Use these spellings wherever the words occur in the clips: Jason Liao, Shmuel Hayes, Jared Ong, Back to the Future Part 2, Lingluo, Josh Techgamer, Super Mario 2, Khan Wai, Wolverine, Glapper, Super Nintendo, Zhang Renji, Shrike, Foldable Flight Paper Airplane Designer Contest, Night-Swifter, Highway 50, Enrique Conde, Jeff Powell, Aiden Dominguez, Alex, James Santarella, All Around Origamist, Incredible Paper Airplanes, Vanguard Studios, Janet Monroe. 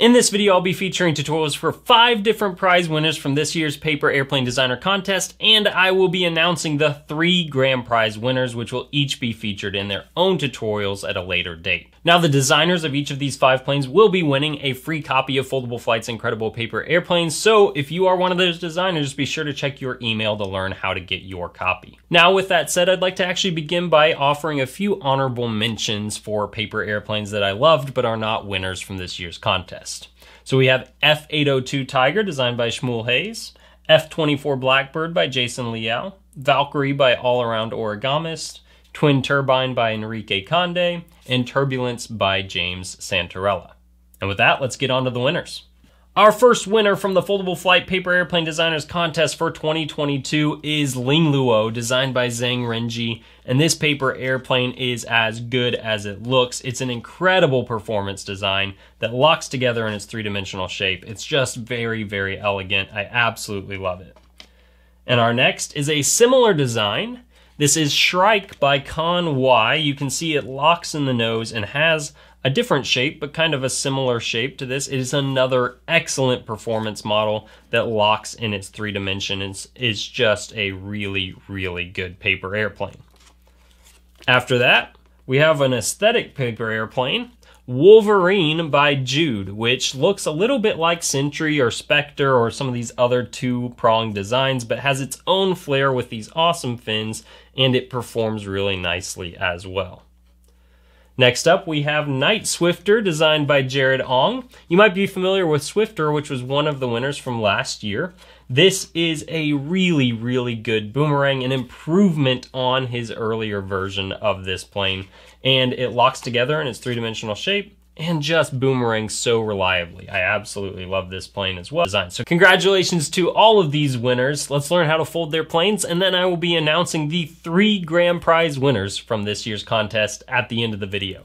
In this video, I'll be featuring tutorials for 5 different prize winners from this year's Paper Airplane Designer Contest, and I will be announcing the 3 grand prize winners, which will each be featured in their own tutorials at a later date. Now, the designers of each of these 5 planes will be winning a free copy of Foldable Flight's Incredible Paper Airplanes, so if you are one of those designers, be sure to check your email to learn how to get your copy. Now, with that said, I'd like to actually begin by offering a few honorable mentions for paper airplanes that I loved but are not winners from this year's contest. So we have F-802 Tiger, designed by Shmuel Hayes, F-24 Blackbird by Jason Liao, Valkyrie by All Around Origamist, Twin Turbine by Enrique Conde, and Turbulence by James Santarella. And with that, let's get on to the winners. Our first winner from the Foldable Flight Paper Airplane Designers Contest for 2022 is Lingluo, designed by Zhang Renji, and this paper airplane is as good as it looks. It's an incredible performance design that locks together in its 3-dimensional shape. It's just very, very elegant. I absolutely love it. And our next is a similar design. This is Shrike by Khan Wai. You can see it locks in the nose and has a different shape, but kind of a similar shape to this. It is another excellent performance model that locks in its 3 dimensions. It's just a really, really good paper airplane. After that, we have an aesthetic paper airplane, Wolverine by Jude, which looks a little bit like Sentry or Spectre or some of these other 2-pronged designs, but has its own flair with these awesome fins, and it performs really nicely as well. Next up, we have Night-Swifter, designed by Jared Ong. You might be familiar with Swifter, which was one of the winners from last year. This is a really, really good boomerang, an improvement on his earlier version of this plane. And it locks together in its 3-dimensional shape and just boomerangs so reliably. I absolutely love this plane as well. So congratulations to all of these winners. Let's learn how to fold their planes, and then I will be announcing the 3 grand prize winners from this year's contest at the end of the video.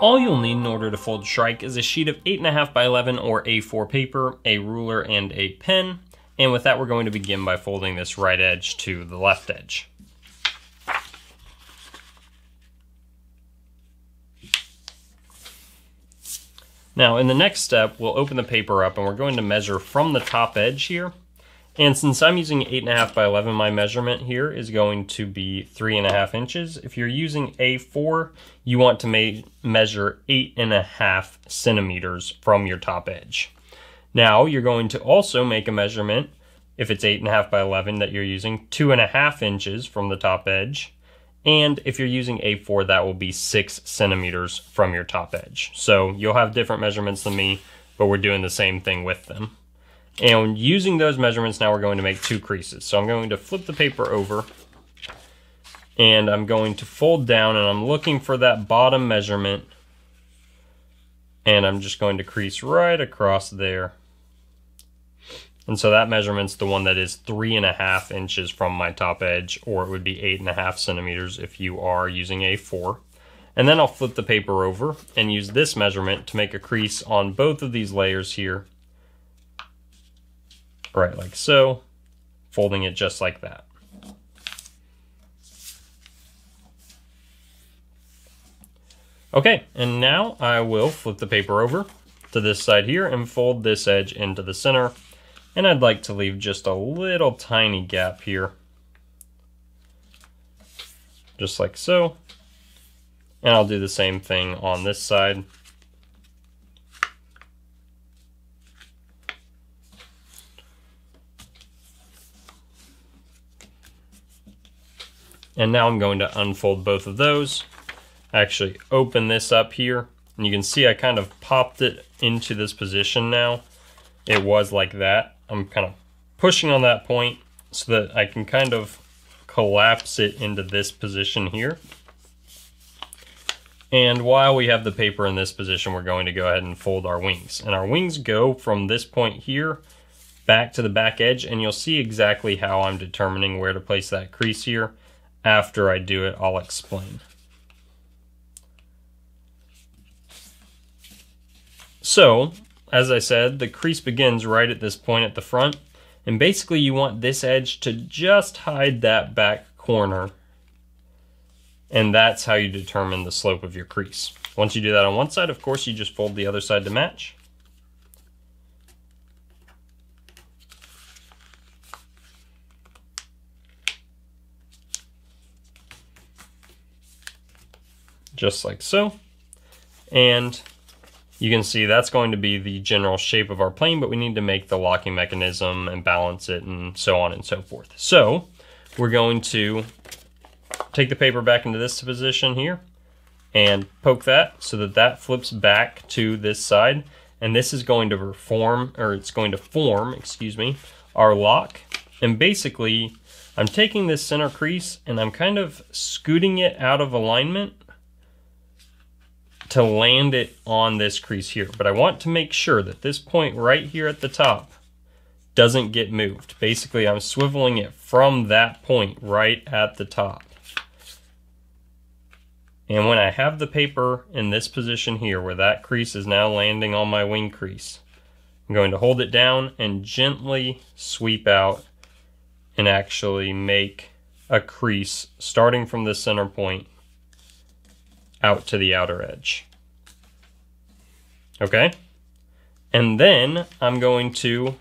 All you'll need in order to fold Shrike is a sheet of 8.5 by 11 or A4 paper, a ruler, and a pen. And with that, we're going to begin by folding this right edge to the left edge. Now, in the next step, we'll open the paper up and we're going to measure from the top edge here. And since I'm using 8.5 by 11, my measurement here is going to be 3.5 inches. If you're using A4, you want to measure 8.5 centimeters from your top edge. Now, you're going to also make a measurement, if it's 8.5 by 11 that you're using, 2.5 inches from the top edge. And if you're using A4, that will be 6 centimeters from your top edge. So you'll have different measurements than me, but we're doing the same thing with them. And using those measurements, now we're going to make 2 creases. So I'm going to flip the paper over and I'm going to fold down and I'm looking for that bottom measurement. And I'm just going to crease right across there. And so that measurement's the one that is 3.5 inches from my top edge, or it would be 8.5 centimeters if you are using A4. And then I'll flip the paper over and use this measurement to make a crease on both of these layers here. Right, like so, folding it just like that. Okay, and now I will flip the paper over to this side here and fold this edge into the center. And I'd like to leave just a little tiny gap here, just like so. And I'll do the same thing on this side. And now I'm going to unfold both of those, actually open this up here, and you can see I kind of popped it into this position now. It was like that. I'm kind of pushing on that point so that I can kind of collapse it into this position here. And while we have the paper in this position, we're going to go ahead and fold our wings. And our wings go from this point here back to the back edge, and you'll see exactly how I'm determining where to place that crease here. After I do it, I'll explain. So, as I said, the crease begins right at this point at the front, and basically you want this edge to just hide that back corner, and that's how you determine the slope of your crease. Once you do that on one side, of course, you just fold the other side to match. Just like so. And you can see that's going to be the general shape of our plane, but we need to make the locking mechanism and balance it and so on and so forth. So we're going to take the paper back into this position here and poke that so that that flips back to this side. And this is going to form our lock. And basically I'm taking this center crease and I'm kind of scooting it out of alignment to land it on this crease here. But I want to make sure that this point right here at the top doesn't get moved. Basically, I'm swiveling it from that point right at the top. And when I have the paper in this position here, where that crease is now landing on my wing crease, I'm going to hold it down and gently sweep out and actually make a crease starting from the center point out to the outer edge. Okay? And then I'm going to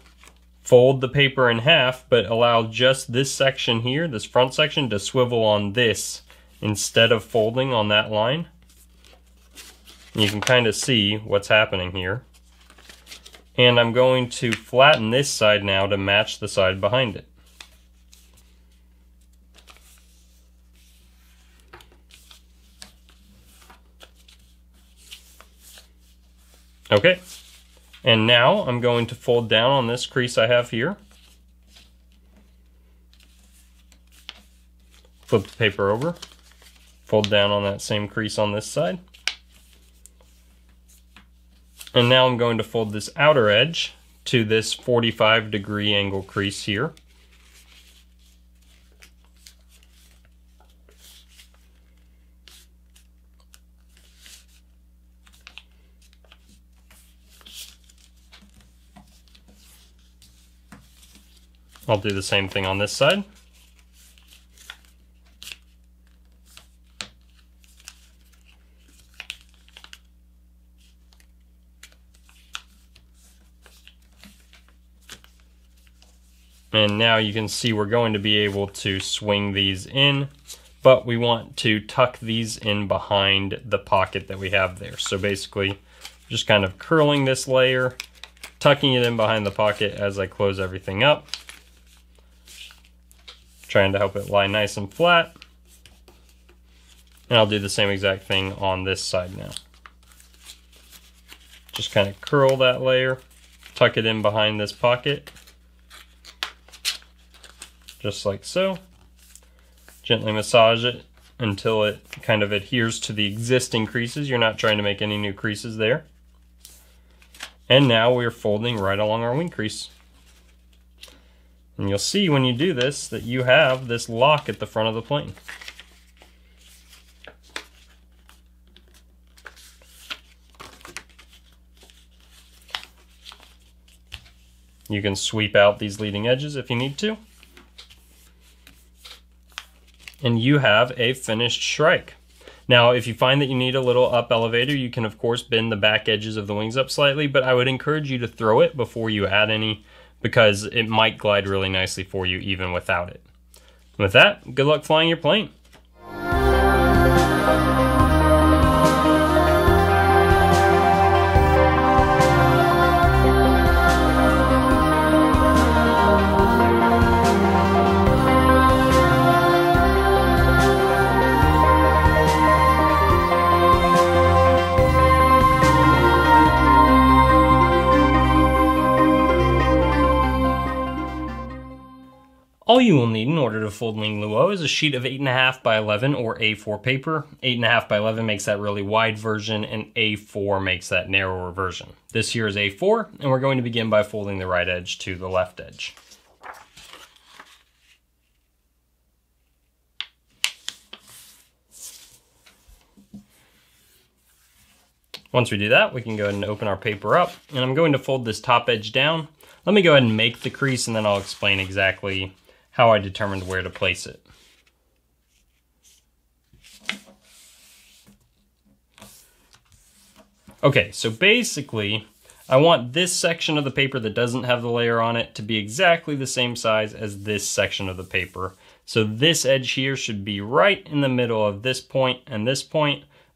fold the paper in half, but allow just this section here, this front section, to swivel on this instead of folding on that line. And you can kind of see what's happening here. And I'm going to flatten this side now to match the side behind it. Okay, and now I'm going to fold down on this crease I have here. Flip the paper over, fold down on that same crease on this side. And now I'm going to fold this outer edge to this 45-degree angle crease here. I'll do the same thing on this side. And now you can see we're going to be able to swing these in, but we want to tuck these in behind the pocket that we have there. So basically, just kind of curling this layer, tucking it in behind the pocket as I close everything up. Trying to help it lie nice and flat. And I'll do the same exact thing on this side now. Just kind of curl that layer, tuck it in behind this pocket, just like so. Gently massage it until it kind of adheres to the existing creases. You're not trying to make any new creases there. And now we're folding right along our wing crease. And you'll see when you do this that you have this lock at the front of the plane. You can sweep out these leading edges if you need to. And you have a finished Shrike. Now, if you find that you need a little up elevator, you can of course bend the back edges of the wings up slightly, but I would encourage you to throw it before you add any, because it might glide really nicely for you even without it. With that, good luck flying your plane. All you will need in order to fold Lingluo is a sheet of 8.5 by 11 or A4 paper. 8.5 by 11 makes that really wide version, and A4 makes that narrower version. This here is A4, and we're going to begin by folding the right edge to the left edge. Once we do that, we can go ahead and open our paper up, and I'm going to fold this top edge down. Let me go ahead and make the crease, and then I'll explain exactly how I determined where to place it. Okay, so basically, I want this section of the paper that doesn't have the layer on it to be exactly the same size as this section of the paper. So this edge here should be right in the middle of this point,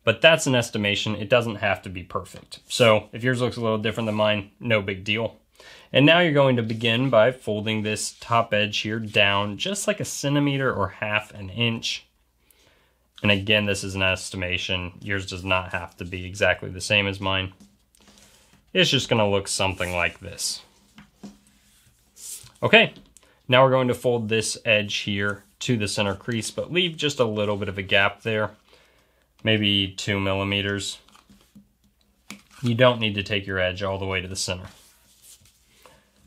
but that's an estimation. It doesn't have to be perfect. So if yours looks a little different than mine, no big deal. And now you're going to begin by folding this top edge here down just like a centimeter or half an inch. And again, this is an estimation. Yours does not have to be exactly the same as mine. It's just going to look something like this. Okay, now we're going to fold this edge here to the center crease, but leave just a little bit of a gap there, maybe 2 millimeters. You don't need to take your edge all the way to the center.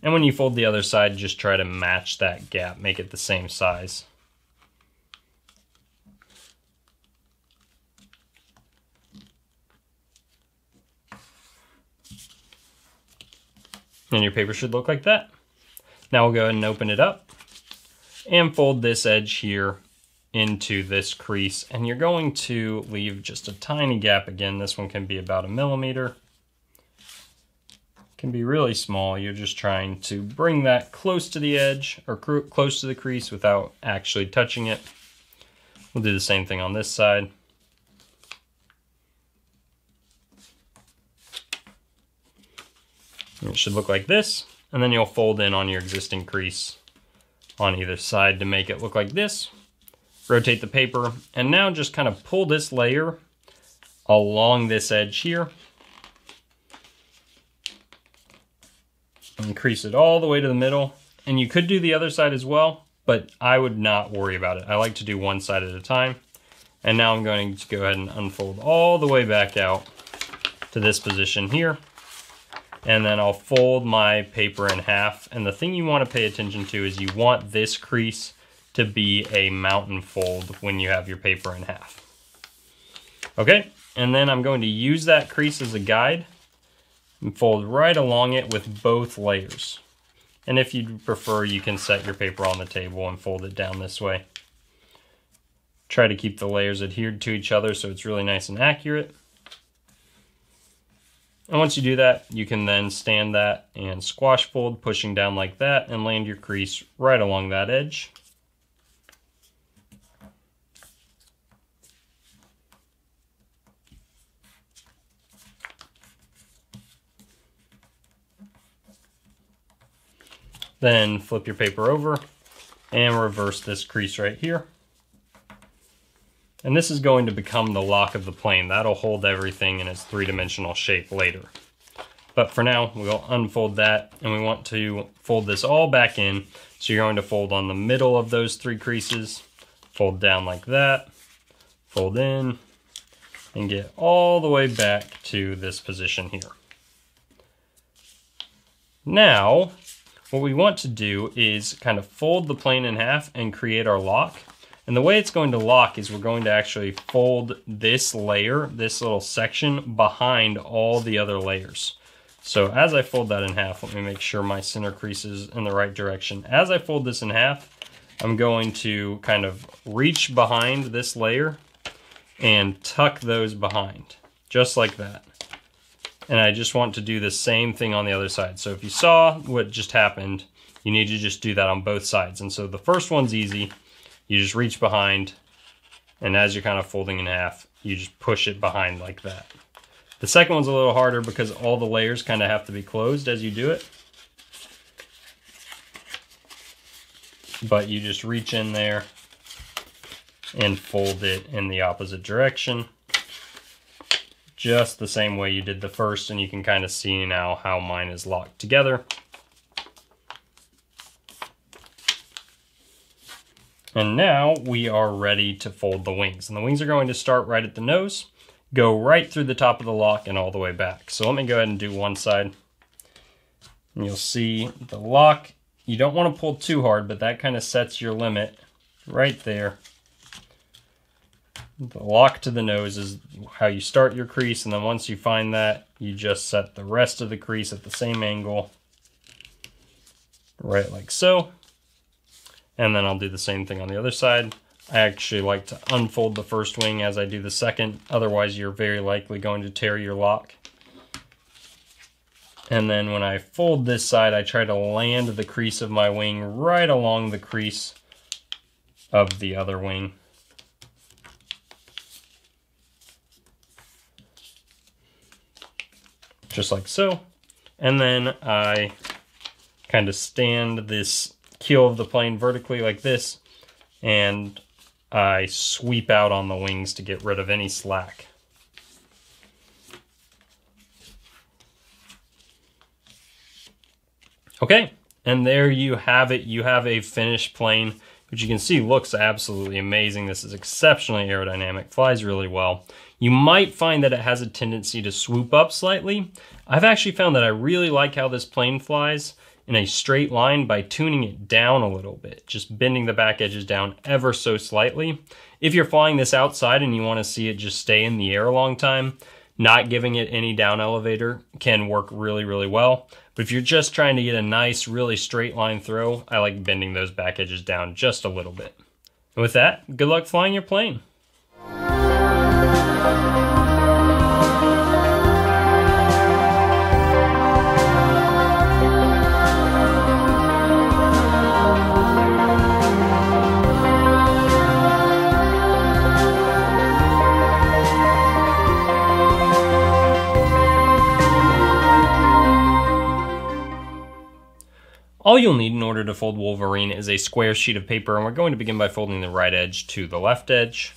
And when you fold the other side, just try to match that gap, make it the same size. And your paper should look like that. Now we'll go ahead and open it up and fold this edge here into this crease. And you're going to leave just a tiny gap. Again, this one can be about 1 millimeter. Can be really small. You're just trying to bring that close to the edge or close to the crease without actually touching it. We'll do the same thing on this side. It should look like this, and then you'll fold in on your existing crease on either side to make it look like this. Rotate the paper, and now just kind of pull this layer along this edge here. Crease it all the way to the middle, and you could do the other side as well, but I would not worry about it. I like to do one side at a time. And now I'm going to go ahead and unfold all the way back out to this position here, and then I'll fold my paper in half. And the thing you want to pay attention to is you want this crease to be a mountain fold when you have your paper in half. Okay, and then I'm going to use that crease as a guide and fold right along it with both layers. And if you'd prefer, you can set your paper on the table and fold it down this way. Try to keep the layers adhered to each other so it's really nice and accurate. And once you do that, you can then stand that and squash fold, pushing down like that, and land your crease right along that edge. Then flip your paper over and reverse this crease right here. And this is going to become the lock of the plane. That'll hold everything in its three-dimensional shape later. But for now, we'll unfold that, and we want to fold this all back in. So you're going to fold on the middle of those three creases, fold down like that, fold in, and get all the way back to this position here. Now, what we want to do is kind of fold the plane in half and create our lock. And the way it's going to lock is we're going to actually fold this layer, this little section, behind all the other layers. So as I fold that in half, let me make sure my center crease is in the right direction. As I fold this in half, I'm going to kind of reach behind this layer and tuck those behind, just like that. And I just want to do the same thing on the other side. So if you saw what just happened, you need to just do that on both sides. And so the first one's easy. You just reach behind, and as you're kind of folding in half, you just push it behind like that. The second one's a little harder because all the layers kind of have to be closed as you do it. But you just reach in there and fold it in the opposite direction, just the same way you did the first, and you can kind of see now how mine is locked together. And now we are ready to fold the wings. And the wings are going to start right at the nose, go right through the top of the lock and all the way back. So let me go ahead and do one side. And you'll see the lock. You don't want to pull too hard, but that kind of sets your limit right there. The lock to the nose is how you start your crease, and then once you find that, you just set the rest of the crease at the same angle, right like so. And then I'll do the same thing on the other side. I actually like to unfold the first wing as I do the second, otherwise you're very likely going to tear your lock. And then when I fold this side, I try to land the crease of my wing right along the crease of the other wing. Just like so. And then I kind of stand this keel of the plane vertically like this, and I sweep out on the wings to get rid of any slack. Okay, and there you have it. You have a finished plane, which you can see looks absolutely amazing. This is exceptionally aerodynamic, flies really well. You might find that it has a tendency to swoop up slightly. I've actually found that I really like how this plane flies in a straight line by tuning it down a little bit, just bending the back edges down ever so slightly. If you're flying this outside and you want to see it just stay in the air a long time, not giving it any down elevator can work really, really well. But if you're just trying to get a nice, really straight line throw, I like bending those back edges down just a little bit. And with that, good luck flying your plane. All you'll need in order to fold Wolverine is a square sheet of paper, and we're going to begin by folding the right edge to the left edge.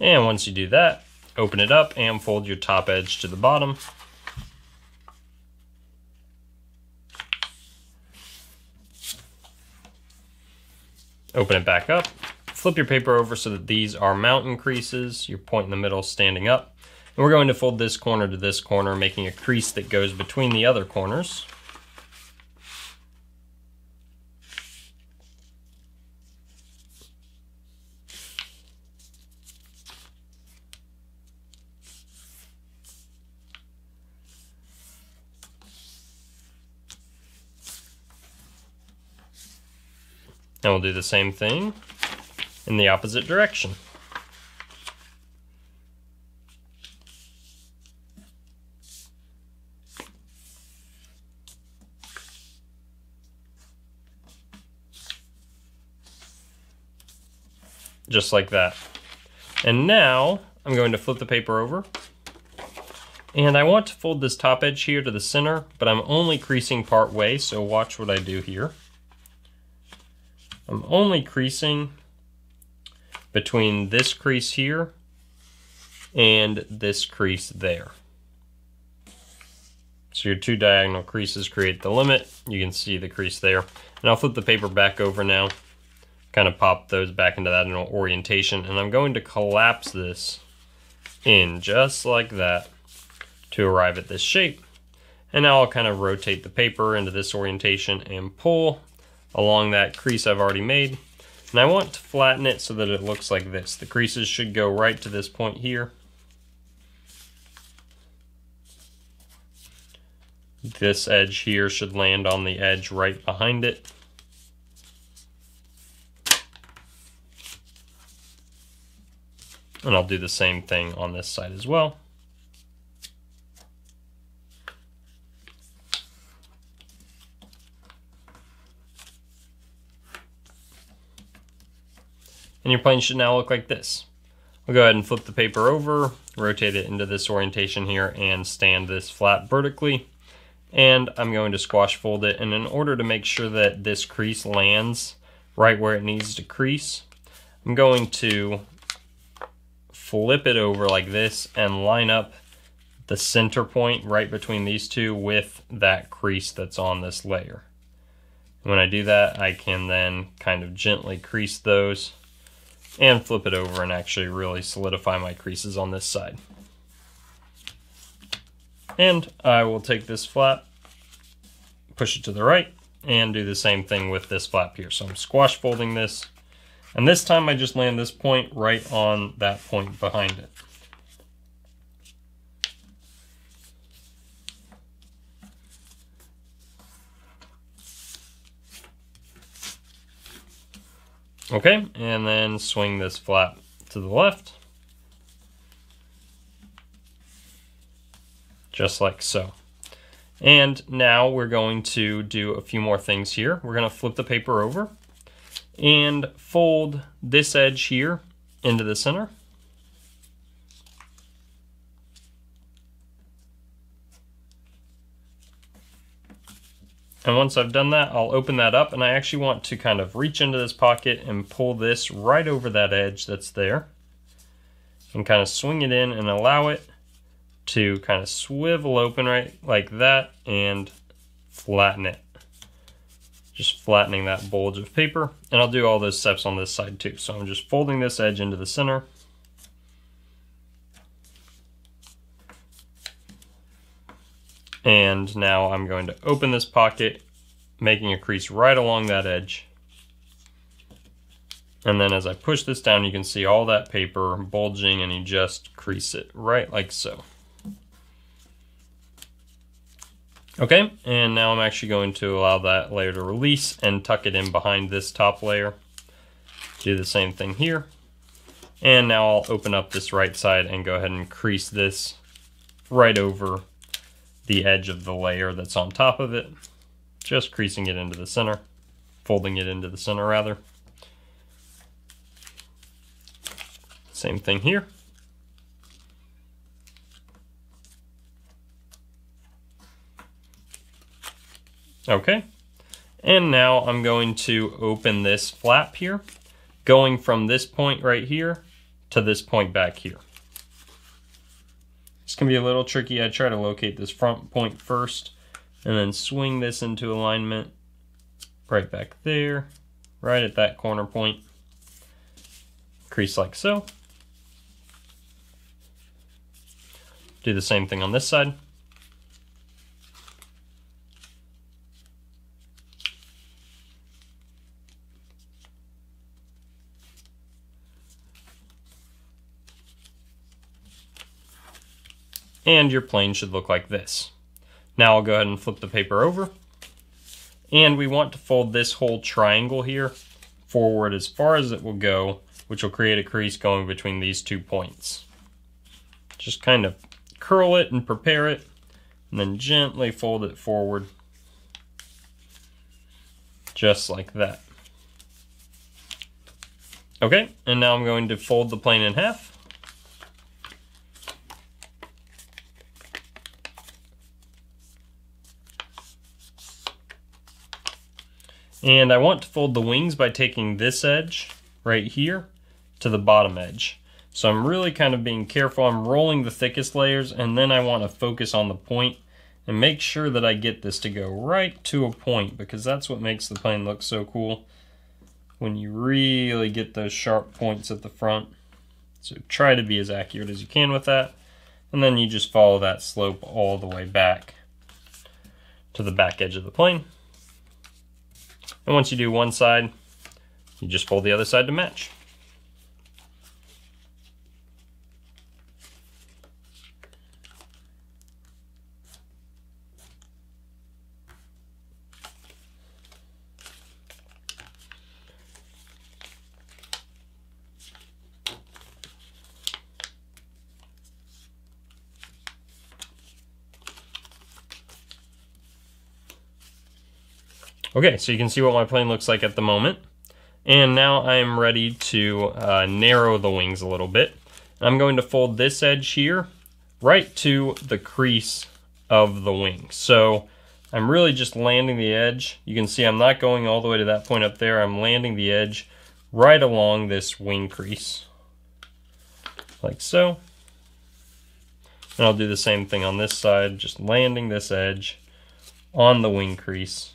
And once you do that, open it up and fold your top edge to the bottom. Open it back up, flip your paper over so that these are mountain creases, your point in the middle standing up. And we're going to fold this corner to this corner, making a crease that goes between the other corners. And we'll do the same thing in the opposite direction. Just like that. And now I'm going to flip the paper over. And I want to fold this top edge here to the center, but I'm only creasing part way, so watch what I do here. I'm only creasing between this crease here and this crease there. So your two diagonal creases create the limit. You can see the crease there. And I'll flip the paper back over now, kind of pop those back into that orientation. And I'm going to collapse this in just like that to arrive at this shape. And now I'll kind of rotate the paper into this orientation and pull along that crease I've already made. And I want to flatten it so that it looks like this. The creases should go right to this point here. This edge here should land on the edge right behind it. And I'll do the same thing on this side as well. And your plane should now look like this. We'll go ahead and flip the paper over, rotate it into this orientation here, and stand this flat vertically. And I'm going to squash fold it. And in order to make sure that this crease lands right where it needs to crease, I'm going to flip it over like this and line up the center point right between these two with that crease that's on this layer. When I do that, I can then kind of gently crease those and flip it over and actually really solidify my creases on this side. And I will take this flap, push it to the right, and do the same thing with this flap here. So I'm squash folding this, and this time I just land this point right on that point behind it. Okay, and then swing this flap to the left, just like so. And now we're going to do a few more things here. We're going to flip the paper over and fold this edge here into the center. And once I've done that, I'll open that up, and I actually want to kind of reach into this pocket and pull this right over that edge that's there and kind of swing it in and allow it to kind of swivel open right like that and flatten it. Just flattening that bulge of paper. And I'll do all those steps on this side too. So I'm just folding this edge into the center. And now I'm going to open this pocket, making a crease right along that edge. And then as I push this down, you can see all that paper bulging, and you just crease it right like so. Okay, and now I'm actually going to allow that layer to release and tuck it in behind this top layer. Do the same thing here. And now I'll open up this right side and go ahead and crease this right over the edge of the layer that's on top of it, just creasing it into the center, folding it into the center rather. Same thing here. Okay, and now I'm going to open this flap here, going from this point right here to this point back here. This can be a little tricky. I try to locate this front point first and then swing this into alignment right back there, right at that corner point. Crease like so. Do the same thing on this side. And your plane should look like this. Now I'll go ahead and flip the paper over. And we want to fold this whole triangle here forward as far as it will go, which will create a crease going between these two points. Just kind of curl it and prepare it, and then gently fold it forward, just like that. Okay, and now I'm going to fold the plane in half. And I want to fold the wings by taking this edge right here to the bottom edge. So I'm really kind of being careful. I'm rolling the thickest layers, and then I want to focus on the point and make sure that I get this to go right to a point, because that's what makes the plane look so cool, when you really get those sharp points at the front. So try to be as accurate as you can with that. And then you just follow that slope all the way back to the back edge of the plane. And once you do one side, you just fold the other side to match. Okay, so you can see what my plane looks like at the moment. And now I'm ready to narrow the wings a little bit. I'm going to fold this edge here right to the crease of the wing. So I'm really just landing the edge. You can see I'm not going all the way to that point up there. I'm landing the edge right along this wing crease. like so. And I'll do the same thing on this side, just landing this edge on the wing crease.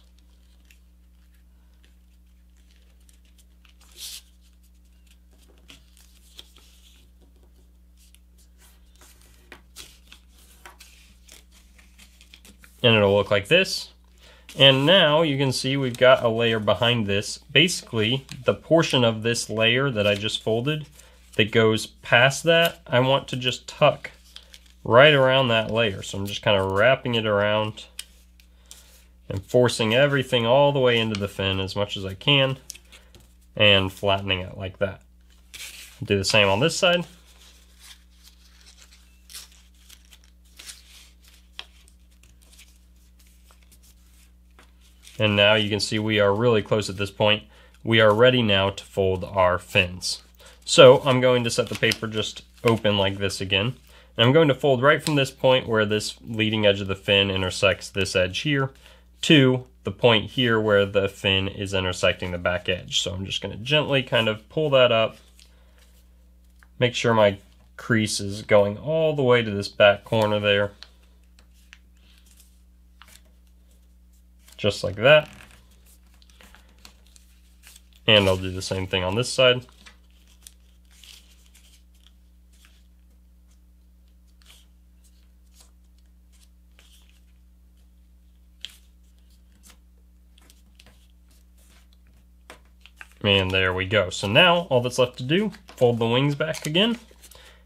And it'll look like this. And now you can see we've got a layer behind this. Basically, the portion of this layer that I just folded that goes past that, I want to just tuck right around that layer. So I'm just kind of wrapping it around and forcing everything all the way into the fin as much as I can and flattening it like that. Do the same on this side. And now you can see we are really close at this point. We are ready now to fold our fins. So I'm going to set the paper just open like this again. And I'm going to fold right from this point where this leading edge of the fin intersects this edge here to the point here where the fin is intersecting the back edge. So I'm just going to gently kind of pull that up, make sure my crease is going all the way to this back corner there. Just like that. And I'll do the same thing on this side. And there we go. So now all that's left to do, fold the wings back again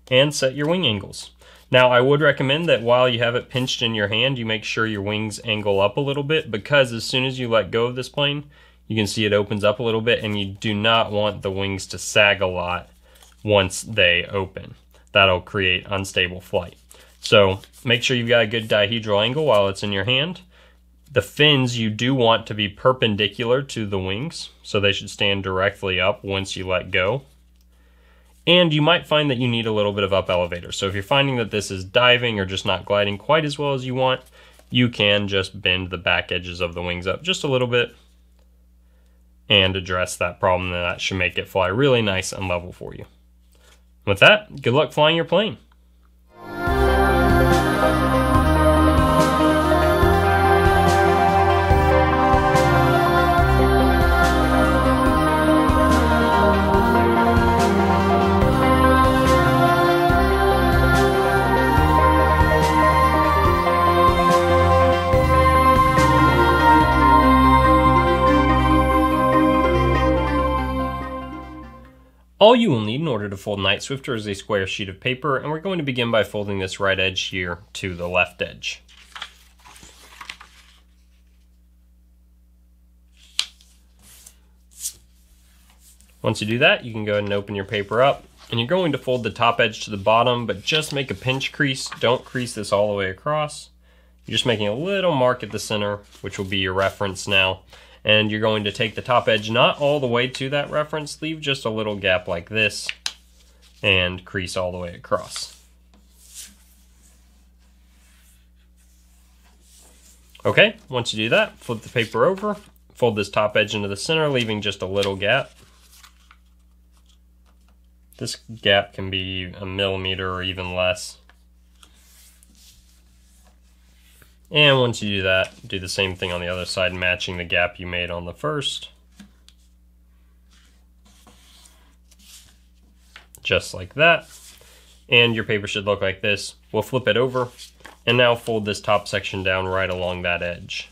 and set your wing angles. Now, I would recommend that while you have it pinched in your hand, you make sure your wings angle up a little bit, because as soon as you let go of this plane, you can see it opens up a little bit, and you do not want the wings to sag a lot once they open. That'll create unstable flight. So make sure you've got a good dihedral angle while it's in your hand. The fins you do want to be perpendicular to the wings, so they should stand directly up once you let go. And you might find that you need a little bit of up elevator. So if you're finding that this is diving or just not gliding quite as well as you want, you can just bend the back edges of the wings up just a little bit and address that problem, and that should make it fly really nice and level for you. With that, good luck flying your plane. All you will need in order to fold Night-Swifter is a square sheet of paper, and we're going to begin by folding this right edge here to the left edge. Once you do that, you can go ahead and open your paper up, and you're going to fold the top edge to the bottom, but just make a pinch crease. Don't crease this all the way across. You're just making a little mark at the center, which will be your reference now. And you're going to take the top edge not all the way to that reference, leave just a little gap like this, and crease all the way across. Okay, once you do that, flip the paper over, fold this top edge into the center, leaving just a little gap. This gap can be a millimeter or even less. And once you do that, do the same thing on the other side, matching the gap you made on the first. Just like that. And your paper should look like this. We'll flip it over and now fold this top section down right along that edge.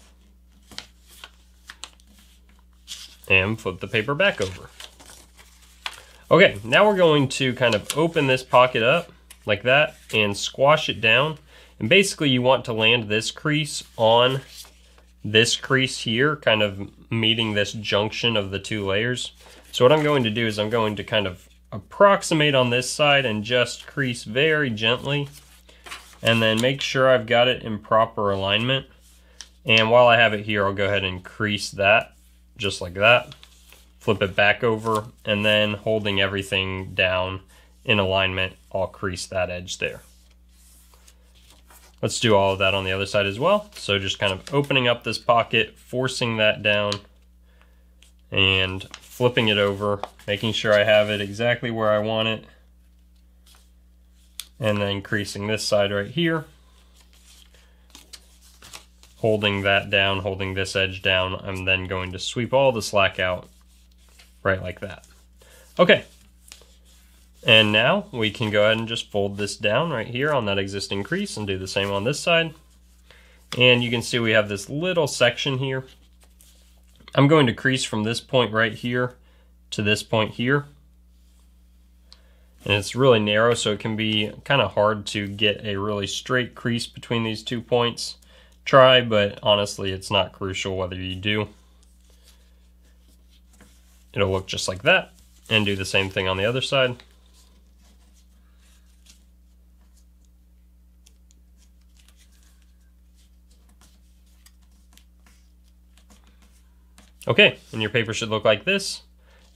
And flip the paper back over. Okay, now we're going to kind of open this pocket up like that and squash it down. And basically you want to land this crease on this crease here, kind of meeting this junction of the two layers. So what I'm going to do is I'm going to kind of approximate on this side and just crease very gently, and then make sure I've got it in proper alignment. And while I have it here, I'll go ahead and crease that just like that, flip it back over, and then holding everything down in alignment, I'll crease that edge there. Let's do all of that on the other side as well. So just kind of opening up this pocket, forcing that down, and flipping it over, making sure I have it exactly where I want it, and then creasing this side right here, holding that down, holding this edge down. I'm then going to sweep all the slack out right like that. Okay, and now we can go ahead and just fold this down right here on that existing crease and do the same on this side. And you can see we have this little section here. I'm going to crease from this point right here to this point here. And it's really narrow, so it can be kind of hard to get a really straight crease between these 2 points. Try, but honestly, it's not crucial whether you do. It'll look just like that. And do the same thing on the other side. Okay, and your paper should look like this.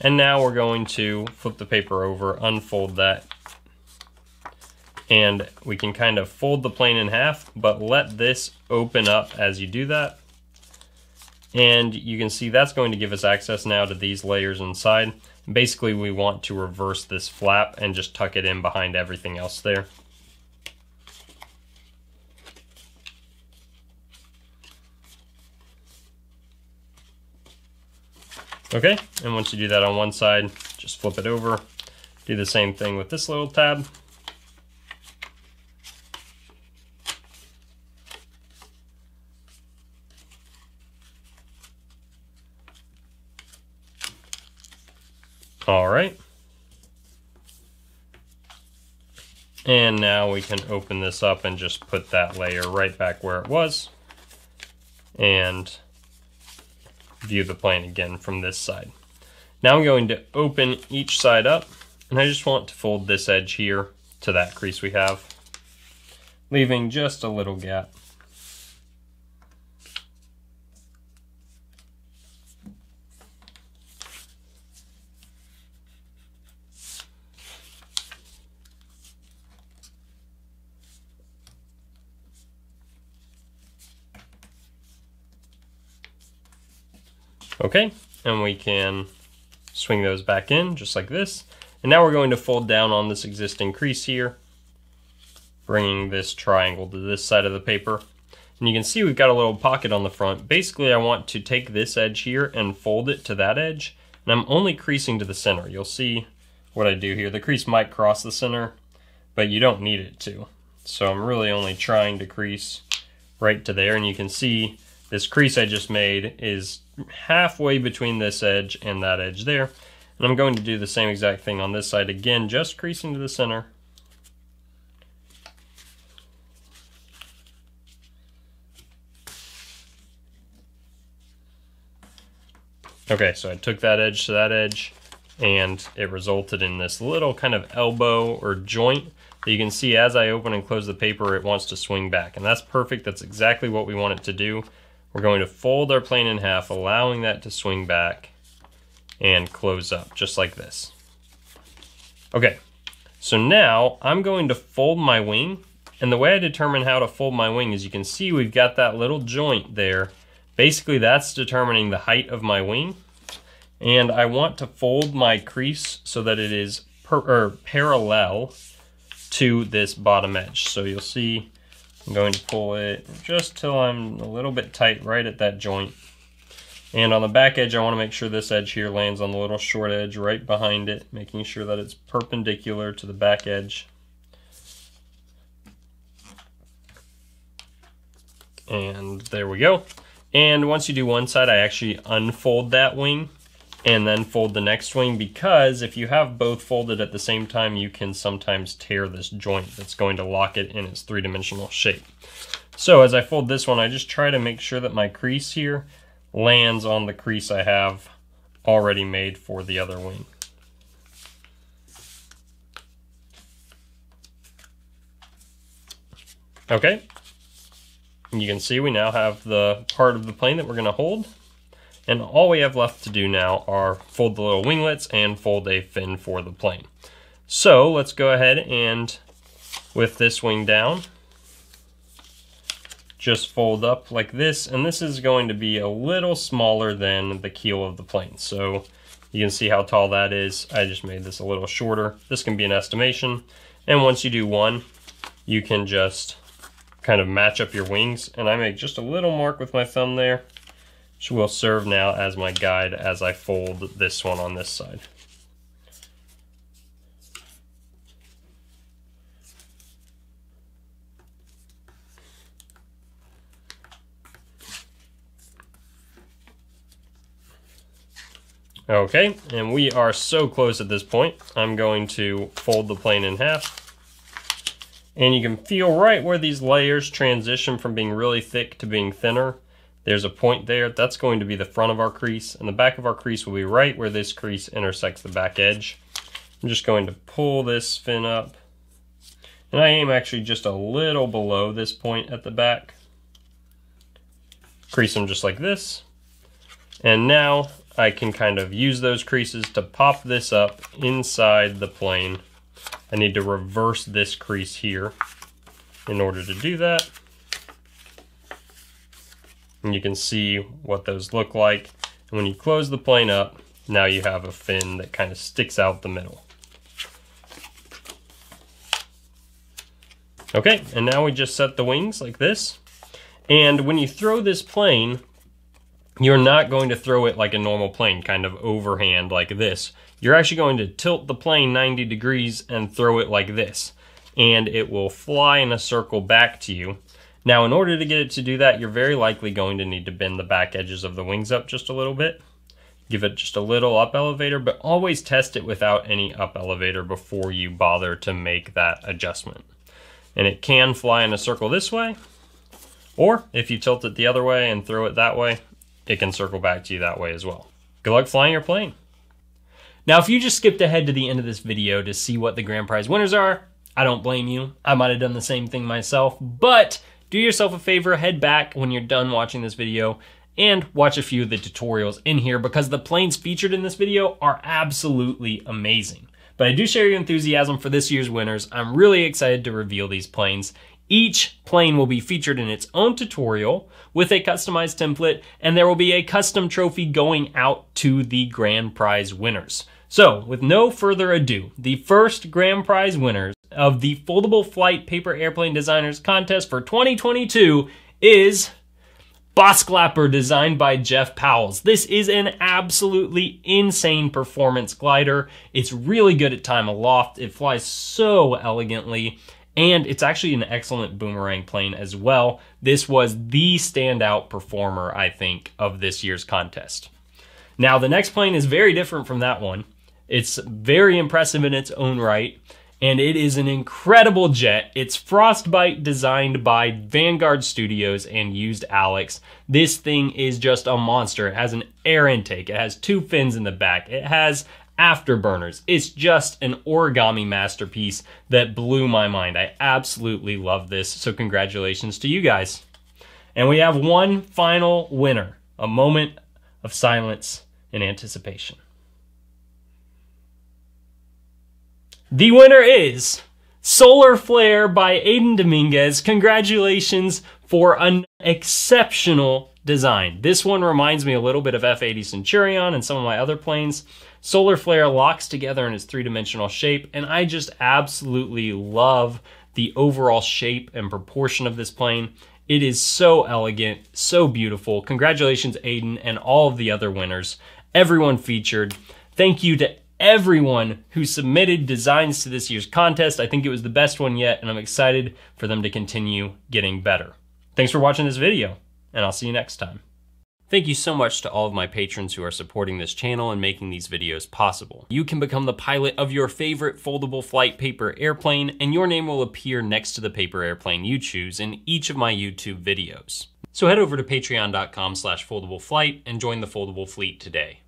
And now we're going to flip the paper over, unfold that, and we can kind of fold the plane in half, but let this open up as you do that. And you can see that's going to give us access now to these layers inside. Basically, we want to reverse this flap and just tuck it in behind everything else there. Okay, and once you do that on one side, just flip it over. Do the same thing with this little tab. All right. And now we can open this up and just put that layer right back where it was. And view the plane again from this side. Now I'm going to open each side up, and I just want to fold this edge here to that crease we have, leaving just a little gap. Okay, and we can swing those back in just like this. And now we're going to fold down on this existing crease here, bringing this triangle to this side of the paper. And you can see we've got a little pocket on the front. Basically, I want to take this edge here and fold it to that edge. And I'm only creasing to the center. You'll see what I do here. The crease might cross the center, but you don't need it to. So I'm really only trying to crease right to there. And you can see this crease I just made is halfway between this edge and that edge there. And I'm going to do the same exact thing on this side again, just creasing to the center. Okay, so I took that edge to that edge, and it resulted in this little kind of elbow or joint that you can see as I open and close the paper, it wants to swing back. And that's perfect. That's exactly what we want it to do. We're going to fold our plane in half, allowing that to swing back and close up just like this. Okay, so now I'm going to fold my wing. And the way I determine how to fold my wing is you can see we've got that little joint there. Basically, that's determining the height of my wing. And I want to fold my crease so that it is parallel to this bottom edge. So you'll see I'm going to pull it just till I'm a little bit tight right at that joint. And on the back edge, I want to make sure this edge here lands on the little short edge right behind it, making sure that it's perpendicular to the back edge. And there we go. And once you do one side, I actually unfold that wing and then fold the next wing, because if you have both folded at the same time, you can sometimes tear this joint that's going to lock it in its three-dimensional shape. So as I fold this one, I just try to make sure that my crease here lands on the crease I have already made for the other wing. Okay, you can see we now have the part of the plane that we're going to hold. And all we have left to do now are fold the little winglets and fold a fin for the plane. So let's go ahead and, with this wing down, just fold up like this. And this is going to be a little smaller than the keel of the plane. So you can see how tall that is. I just made this a little shorter. This can be an estimation. And once you do one, you can just kind of match up your wings. And I make just a little mark with my thumb there, which will serve now as my guide as I fold this one on this side. Okay, and we are so close at this point. I'm going to fold the plane in half. And you can feel right where these layers transition from being really thick to being thinner. There's a point there. That's going to be the front of our crease. And the back of our crease will be right where this crease intersects the back edge. I'm just going to pull this fin up. And I aim actually just a little below this point at the back. Crease them just like this. And now I can kind of use those creases to pop this up inside the plane. I need to reverse this crease here in order to do that. And you can see what those look like. And when you close the plane up, now you have a fin that kind of sticks out the middle. Okay, and now we just set the wings like this. And when you throw this plane, you're not going to throw it like a normal plane, kind of overhand like this. You're actually going to tilt the plane 90 degrees and throw it like this, and it will fly in a circle back to you. Now, in order to get it to do that, you're very likely going to need to bend the back edges of the wings up just a little bit. Give it just a little up elevator, but always test it without any up elevator before you bother to make that adjustment. And it can fly in a circle this way, or if you tilt it the other way and throw it that way, it can circle back to you that way as well. Good luck flying your plane. Now, if you just skipped ahead to the end of this video to see what the grand prize winners are, I don't blame you. I might have done the same thing myself, but do yourself a favor, head back when you're done watching this video and watch a few of the tutorials in here because the planes featured in this video are absolutely amazing. But I do share your enthusiasm for this year's winners. I'm really excited to reveal these planes. Each plane will be featured in its own tutorial with a customized template, and there will be a custom trophy going out to the grand prize winners. So, with no further ado, the first grand prize winners of the Foldable Flight Paper Airplane Designers Contest for 2022 is Boss Glapper, designed by Jeff Powell. This is an absolutely insane performance glider. It's really good at time aloft. It flies so elegantly. And it's actually an excellent boomerang plane as well. This was the standout performer, I think, of this year's contest. Now, the next plane is very different from that one. It's very impressive in its own right, and it is an incredible jet. It's Frostbite, designed by Vanguard Studios and used Alex. This thing is just a monster. It has an air intake. It has two fins in the back. It has afterburners. It's just an origami masterpiece that blew my mind. I absolutely love this, so congratulations to you guys. And we have one final winner. A moment of silence in anticipation. The winner is Solar Flare by Aiden Dominguez. Congratulations for an exceptional design. This one reminds me a little bit of F-80 Centurion and some of my other planes. Solar Flare locks together in its three-dimensional shape, and I just absolutely love the overall shape and proportion of this plane. It is so elegant, so beautiful. Congratulations, Aiden, and all of the other winners, everyone featured. Thank you to everyone who submitted designs to this year's contest. I think it was the best one yet, and I'm excited for them to continue getting better. Thanks for watching this video, and I'll see you next time. Thank you so much to all of my patrons who are supporting this channel and making these videos possible. You can become the pilot of your favorite foldable flight paper airplane, and your name will appear next to the paper airplane you choose in each of my YouTube videos. So head over to patreon.com/foldableflight and join the Foldable Fleet today.